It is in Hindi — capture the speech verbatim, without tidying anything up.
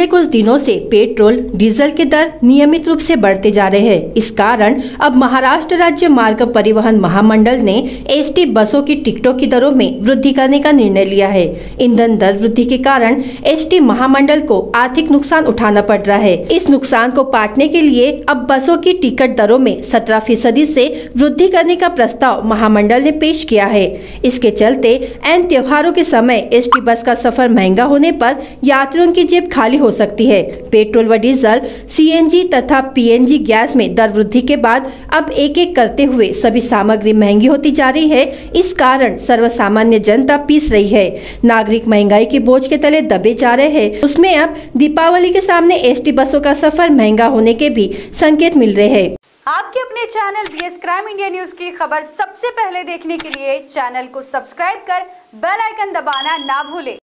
पिछले कुछ दिनों से पेट्रोल डीजल के दर नियमित रूप से बढ़ते जा रहे हैं। इस कारण अब महाराष्ट्र राज्य मार्ग परिवहन महामंडल ने एसटी बसों की टिकटों की दरों में वृद्धि करने का निर्णय लिया है। ईंधन दर वृद्धि के कारण एसटी महामंडल को आर्थिक नुकसान उठाना पड़ रहा है। इस नुकसान को पाटने के लिए अब बसों की टिकट दरों में सत्रह फीसदी से वृद्धि करने का प्रस्ताव महामंडल ने पेश किया है। इसके चलते एन त्योहारों के समय एसटी बस का सफर महंगा होने पर यात्रियों की जेब खाली हो सकती है। पेट्रोल व डीजल, सीएनजी तथा पीएनजी गैस में दर वृद्धि के बाद अब एक एक करते हुए सभी सामग्री महंगी होती जा रही है। इस कारण सर्वसामान्य जनता पीस रही है। नागरिक महंगाई के बोझ के तले दबे जा रहे हैं। उसमें अब दीपावली के सामने एसटी बसों का सफर महंगा होने के भी संकेत मिल रहे हैं। आपके अपने channel BS crime India news की खबर सबसे पहले देखने के लिए चैनल को सब्सक्राइब कर बेल आइकन दबाना ना भूले।